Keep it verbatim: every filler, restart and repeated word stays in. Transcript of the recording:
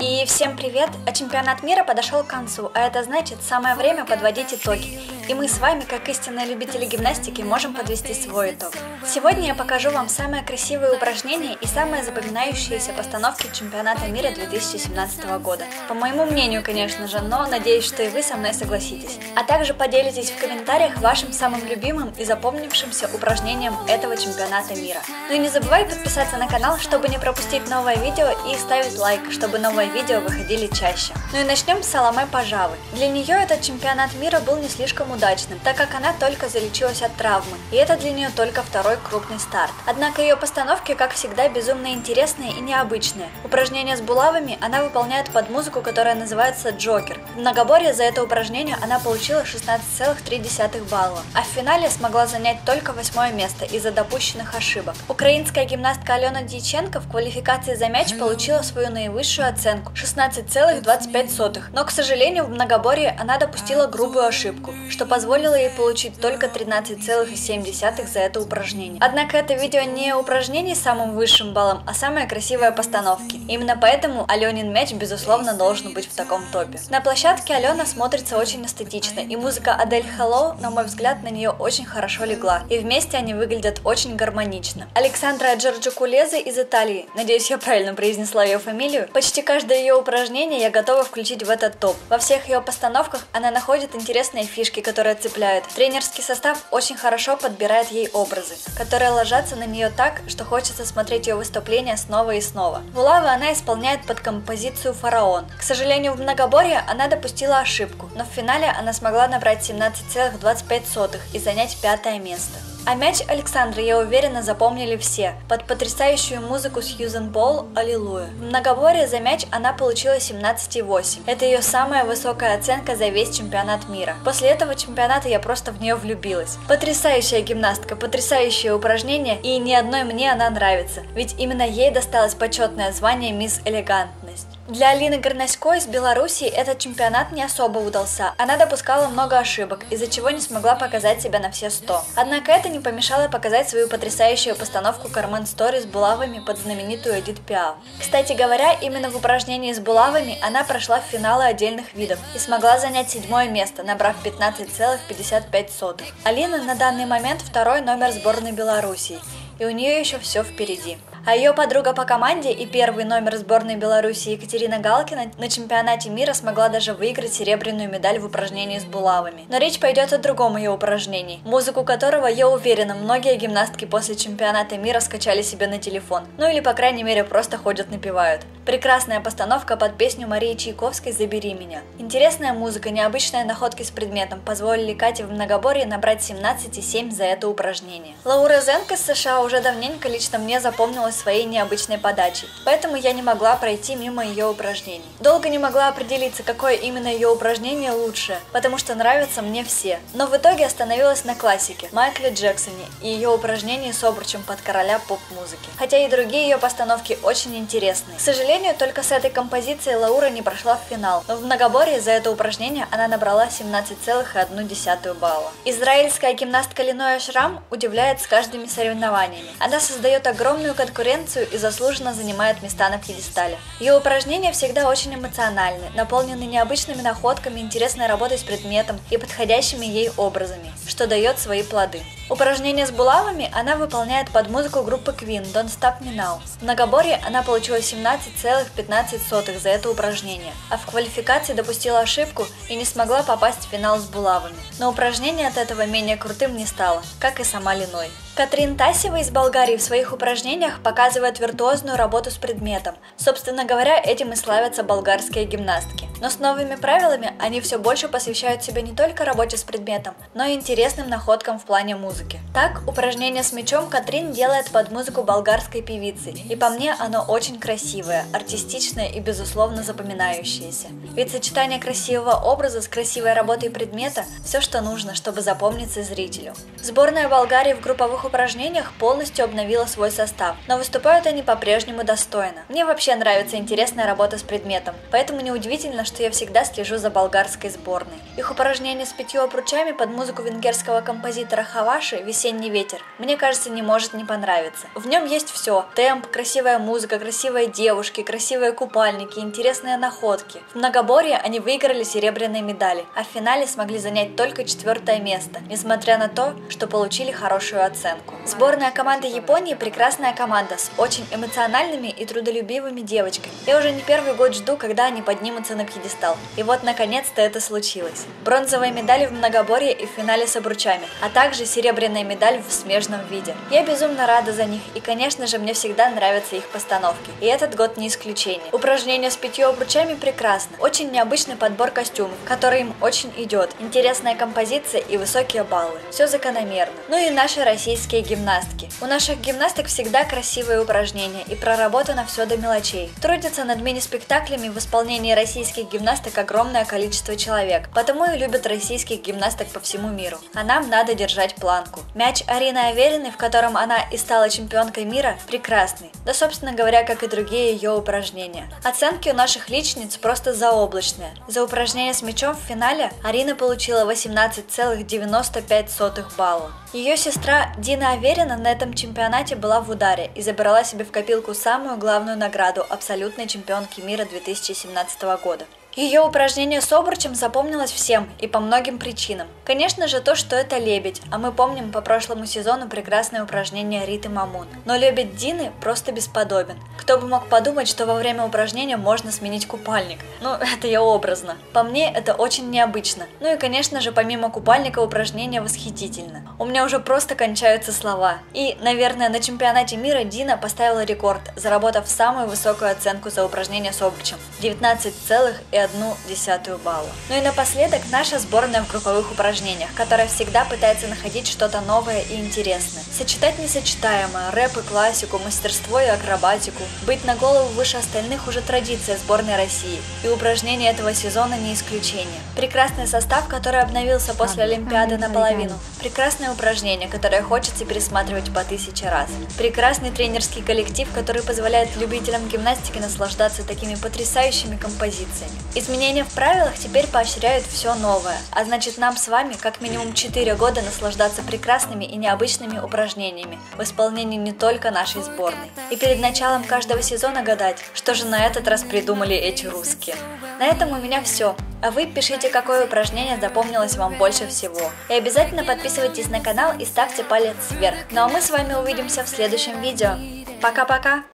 И всем привет! Чемпионат мира подошел к концу, а это значит, самое время подводить итоги. И мы с вами, как истинные любители гимнастики, можем подвести свой итог. Сегодня я покажу вам самые красивые упражнения и самые запоминающиеся постановки чемпионата мира две тысячи семнадцатого года. По моему мнению, конечно же, но надеюсь, что и вы со мной согласитесь. А также поделитесь в комментариях вашим самым любимым и запомнившимся упражнением этого чемпионата мира. Ну и не забывай подписаться на канал, чтобы не пропустить новое видео, и ставить лайк, чтобы новые видео выходили чаще. Ну и начнем с Саломе Пажавы. Для нее этот чемпионат мира был не слишком удачным, так как она только залечилась от травмы, и это для нее только второй крупный старт. Однако ее постановки, как всегда, безумно интересные и необычные. Упражнение с булавами она выполняет под музыку, которая называется «Джокер». В многоборье за это упражнение она получила шестнадцать целых три десятых балла, а в финале смогла занять только восьмое место из-за допущенных ошибок. Украинская гимнастка Алена Дьяченко в квалификации за мяч получила свою наивысшую оценку шестнадцать целых двадцать пять сотых, но, к сожалению, в многоборье она допустила грубую ошибку, что позволило ей получить только тринадцать целых семь десятых за это упражнение. Однако это видео не упражнение с самым высшим баллом, а самая красивая постановка. Именно поэтому Аленин мяч, безусловно, должен быть в таком топе. На площадке Алена смотрится очень эстетично, и музыка Адель Хэллоу, на мой взгляд, на нее очень хорошо легла, и вместе они выглядят очень гармонично. Александра Джорджукулезе из Италии, надеюсь, я правильно произнесла ее фамилию, почти каждый Каждое ее упражнение я готова включить в этот топ. Во всех ее постановках она находит интересные фишки, которые цепляют. Тренерский состав очень хорошо подбирает ей образы, которые ложатся на нее так, что хочется смотреть ее выступления снова и снова. Булавы она исполняет под композицию «Фараон». К сожалению, в многоборье она допустила ошибку, но в финале она смогла набрать семнадцать целых двадцать пять сотых и занять пятое место. А мяч Александры, я уверена, запомнили все, под потрясающую музыку Сьюзен Болл «Аллилуйя». В многоборье за мяч она получила семнадцать целых восемь десятых. Это ее самая высокая оценка за весь чемпионат мира. После этого чемпионата я просто в нее влюбилась. Потрясающая гимнастка, потрясающее упражнение, и ни одной мне она нравится, ведь именно ей досталось почетное звание «Мисс Элегантность». Для Алины Горнасько из Белоруссии этот чемпионат не особо удался. Она допускала много ошибок, из-за чего не смогла показать себя на все сто. Однако это не помешало показать свою потрясающую постановку «Кармен Стори» с булавами под знаменитую Эдит Пиаф. Кстати говоря, именно в упражнении с булавами она прошла в финалы отдельных видов и смогла занять седьмое место, набрав пятнадцать целых пятьдесят пять сотых. Алина на данный момент второй номер сборной Белоруссии, и у нее еще все впереди. А ее подруга по команде и первый номер сборной Беларуси Екатерина Галкина на чемпионате мира смогла даже выиграть серебряную медаль в упражнении с булавами. Но речь пойдет о другом ее упражнении, музыку которого, я уверена, многие гимнастки после чемпионата мира скачали себе на телефон, ну или по крайней мере просто ходят напевают. Прекрасная постановка под песню Марии Чайковской «Забери меня». Интересная музыка, необычные находки с предметом позволили Кате в многоборье набрать семнадцать целых семь десятых за это упражнение. Лаура Зенка из США уже давненько лично мне запомнила своей необычной подачей, поэтому я не могла пройти мимо ее упражнений. Долго не могла определиться, какое именно ее упражнение лучше, потому что нравятся мне все. Но в итоге остановилась на классике Майкле Джексоне и ее упражнении с обручем под короля поп-музыки. Хотя и другие ее постановки очень интересны. К сожалению, только с этой композицией Лаура не прошла в финал, но в многоборье за это упражнение она набрала семнадцать целых одну десятую балла. Израильская гимнастка Линой Ашрам удивляет с каждыми соревнованиями. Она создает огромную конкуренцию и заслуженно занимает места на пьедестале. Ее упражнения всегда очень эмоциональны, наполнены необычными находками, интересной работой с предметом и подходящими ей образами, что дает свои плоды. Упражнение с булавами она выполняет под музыку группы Queen «Don't Stop Me Now». В многоборье она получила семнадцать целых пятнадцать сотых за это упражнение, а в квалификации допустила ошибку и не смогла попасть в финал с булавами. Но упражнение от этого менее крутым не стало, как и сама Линой. Катрин Тасева из Болгарии в своих упражнениях показывает виртуозную работу с предметом. Собственно говоря, этим и славятся болгарские гимнастки. Но с новыми правилами они все больше посвящают себя не только работе с предметом, но и интересным находкам в плане музыки. Так, упражнение с мячом Катрин делает под музыку болгарской певицы, и по мне оно очень красивое, артистичное и, безусловно, запоминающееся. Ведь сочетание красивого образа с красивой работой предмета – все, что нужно, чтобы запомниться зрителю. Сборная Болгарии в групповых упражнениях полностью обновила свой состав, но выступают они по-прежнему достойно. Мне вообще нравится интересная работа с предметом, поэтому неудивительно, что я всегда слежу за болгарской сборной. Их упражнение с пятью обручами под музыку венгерского композитора Хаваши «Весенний ветер» мне кажется, не может не понравиться. В нем есть все – темп, красивая музыка, красивые девушки, красивые купальники, интересные находки. В многоборье они выиграли серебряные медали, а в финале смогли занять только четвертое место, несмотря на то, что получили хорошую оценку. Сборная команды Японии – прекрасная команда с очень эмоциональными и трудолюбивыми девочками. Я уже не первый год жду, когда они поднимутся на пьедестал. И вот наконец-то это случилось. Бронзовые медали в многоборье и в финале с обручами, а также серебряная медаль в смежном виде. Я безумно рада за них, и, конечно же, мне всегда нравятся их постановки. И этот год не исключение. Упражнение с пятью обручами прекрасно. Очень необычный подбор костюмов, который им очень идет. Интересная композиция и высокие баллы. Все закономерно. Ну и наши российские гимнастки. У наших гимнасток всегда красивые упражнения и проработано все до мелочей. Трудятся над мини-спектаклями в исполнении российских гимнасток огромное количество человек, потому и любят российских гимнасток по всему миру. А нам надо держать планку. Мяч Арины Авериной, в котором она и стала чемпионкой мира, прекрасный. Да, собственно говоря, как и другие ее упражнения. Оценки у наших личниц просто заоблачные. За упражнение с мячом в финале Арина получила восемнадцать целых девяносто пять сотых балла. Ее сестра Дина Аверина на этом чемпионате была в ударе и забрала себе в копилку самую главную награду абсолютной чемпионки мира две тысячи семнадцатого года. Ее упражнение с обручем запомнилось всем и по многим причинам. Конечно же то, что это лебедь, а мы помним по прошлому сезону прекрасное упражнение Риты Мамун. Но лебедь Дины просто бесподобен. Кто бы мог подумать, что во время упражнения можно сменить купальник. Ну, это я образно. По мне, это очень необычно. Ну и, конечно же, помимо купальника упражнение восхитительно. У меня уже просто кончаются слова. И, наверное, на чемпионате мира Дина поставила рекорд, заработав самую высокую оценку за упражнение с обручем – девятнадцать целых одна десятая балла. Ну и напоследок наша сборная в групповых упражнениях, которая всегда пытается находить что-то новое и интересное. Сочетать несочетаемое, рэп и классику, мастерство и акробатику. Быть на голову выше остальных уже традиция сборной России. И упражнения этого сезона не исключение. Прекрасный состав, который обновился после Олимпиады наполовину. Прекрасное упражнение, которое хочется пересматривать по тысяче раз. Прекрасный тренерский коллектив, который позволяет любителям гимнастики наслаждаться такими потрясающими композициями. Изменения в правилах теперь поощряют все новое, а значит нам с вами как минимум четыре года наслаждаться прекрасными и необычными упражнениями в исполнении не только нашей сборной. И перед началом каждого сезона гадать, что же на этот раз придумали эти русские. На этом у меня все. А вы пишите, какое упражнение запомнилось вам больше всего. И обязательно подписывайтесь на канал и ставьте палец вверх. Ну а мы с вами увидимся в следующем видео. Пока-пока!